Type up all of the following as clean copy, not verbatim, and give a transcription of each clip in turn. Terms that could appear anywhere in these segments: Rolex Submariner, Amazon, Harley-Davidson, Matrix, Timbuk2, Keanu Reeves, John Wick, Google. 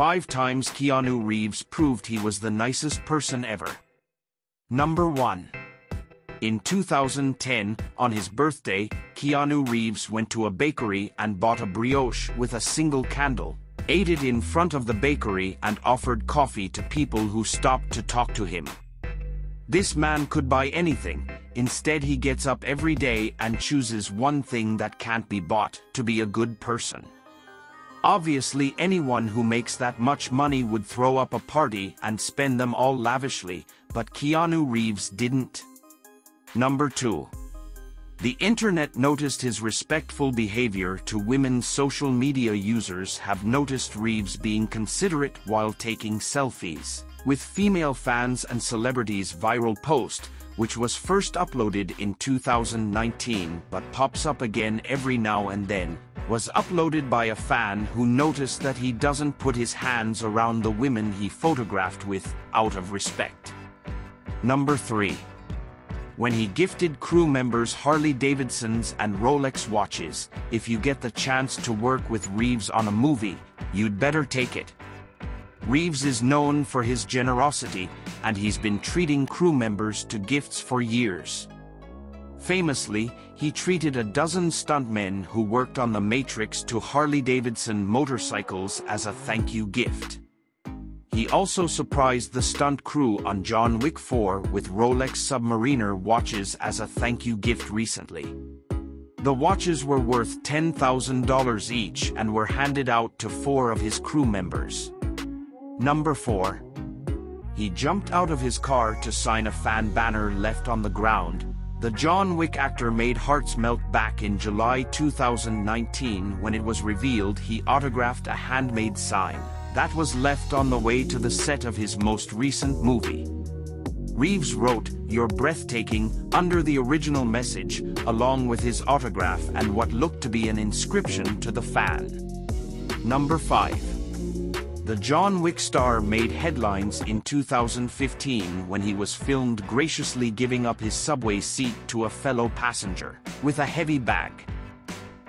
5 times Keanu Reeves proved he was the nicest person ever. Number 1. In 2010, on his birthday, Keanu Reeves went to a bakery and bought a brioche with a single candle, ate it in front of the bakery and offered coffee to people who stopped to talk to him. This man could buy anything. Instead, he gets up every day and chooses one thing that can't be bought to be a good person. Obviously, anyone who makes that much money would throw up a party and spend them all lavishly, but Keanu Reeves didn't. Number 2. The internet noticed his respectful behavior to women. Social media users have noticed Reeves being considerate while taking selfies with female fans and celebrities. Viral post, which was first uploaded in 2019 but pops up again every now and then, was uploaded by a fan who noticed that he doesn't put his hands around the women he photographed with, out of respect. Number 3. When he gifted crew members Harley-Davidsons and Rolex watches, if you get the chance to work with Reeves on a movie, you'd better take it. Reeves is known for his generosity, and he's been treating crew members to gifts for years. Famously, he treated a dozen stuntmen who worked on the Matrix to Harley-Davidson motorcycles as a thank you gift. He also surprised the stunt crew on John Wick 4 with Rolex Submariner watches as a thank you gift recently. The watches were worth $10,000 each and were handed out to 4 of his crew members. Number 4. He jumped out of his car to sign a fan banner left on the ground. The John Wick actor made hearts melt back in July 2019 when it was revealed he autographed a handmade sign that was left on the way to the set of his most recent movie. Reeves wrote, "You're breathtaking," under the original message, along with his autograph and what looked to be an inscription to the fan. Number 5. The John Wick star made headlines in 2015 when he was filmed graciously giving up his subway seat to a fellow passenger with a heavy bag.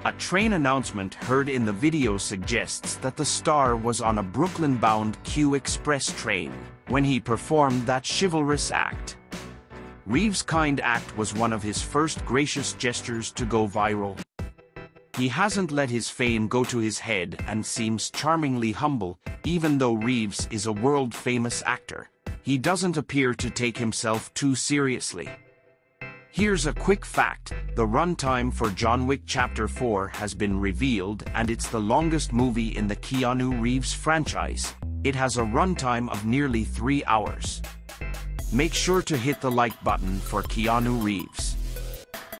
A train announcement heard in the video suggests that the star was on a Brooklyn-bound Q Express train when he performed that chivalrous act. Reeves' kind act was one of his first gracious gestures to go viral. He hasn't let his fame go to his head and seems charmingly humble. Even though Reeves is a world-famous actor, he doesn't appear to take himself too seriously. Here's a quick fact: the runtime for John Wick Chapter 4 has been revealed, and it's the longest movie in the Keanu Reeves franchise. It has a runtime of nearly 3 hours. Make sure to hit the like button for Keanu Reeves.